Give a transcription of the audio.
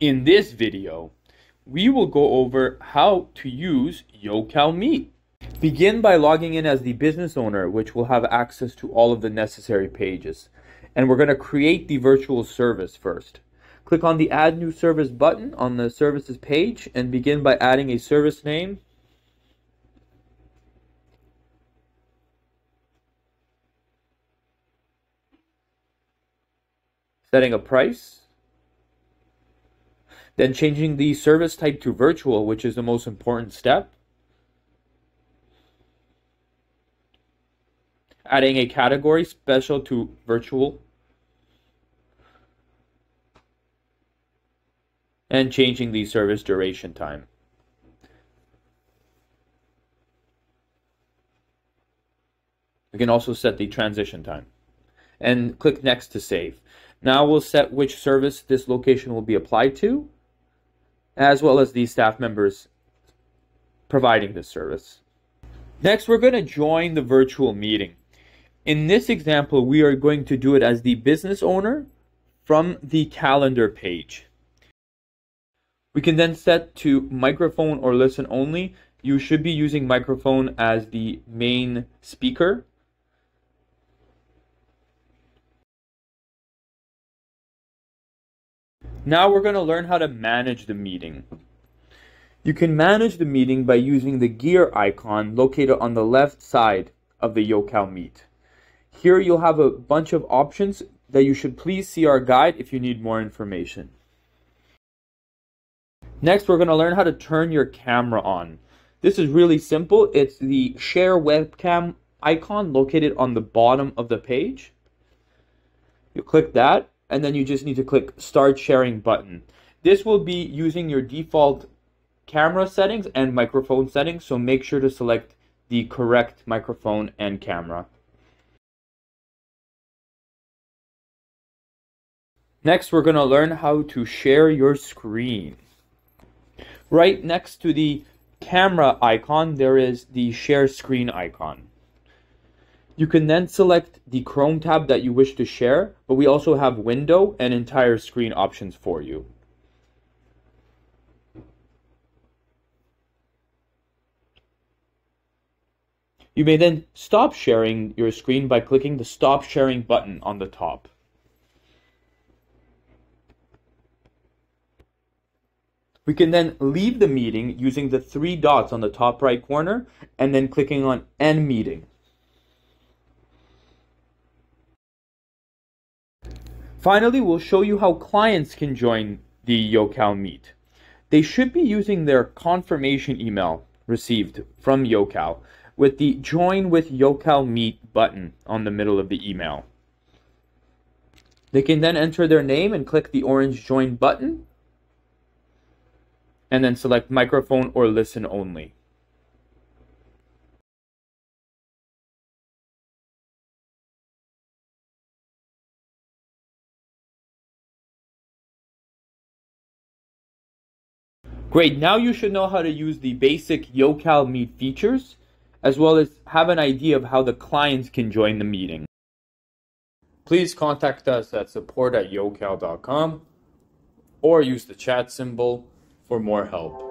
In this video, we will go over how to use Yocale Meet. Begin by logging in as the business owner, which will have access to all of the necessary pages. And we're going to create the virtual service first. Click on the Add New Service button on the Services page and begin by adding a service name. Setting a price. Then changing the service type to virtual, which is the most important step. Adding a category special to virtual. And changing the service duration time. You can also set the transition time. And click Next to save. Now we'll set which service this location will be applied to, as well as the staff members providing this service. Next, we're going to join the virtual meeting. In this example, we are going to do it as the business owner from the calendar page. We can then set to microphone or listen only. You should be using microphone as the main speaker. Now we're going to learn how to manage the meeting. You can manage the meeting by using the gear icon located on the left side of the Yocale Meet. Here you'll have a bunch of options that you should please see our guide if you need more information. Next, we're going to learn how to turn your camera on. This is really simple. It's the share webcam icon located on the bottom of the page. You click that. And then you just need to click Start Sharing button. This will be using your default camera settings and microphone settings, so make sure to select the correct microphone and camera. Next, we're going to learn how to share your screen. Right next to the camera icon, there is the Share Screen icon. You can then select the Chrome tab that you wish to share, but we also have window and entire screen options for you. You may then stop sharing your screen by clicking the Stop Sharing button on the top. We can then leave the meeting using the three dots on the top right corner and then clicking on End Meeting. Finally, we'll show you how clients can join the Yocale Meet. They should be using their confirmation email received from Yocale with the Join with Yocale Meet button on the middle of the email. They can then enter their name and click the orange Join button and then select Microphone or Listen Only. Great, now you should know how to use the basic Yocale Meet features, as well as have an idea of how the clients can join the meeting. Please contact us at support@yocale.com or use the chat symbol for more help.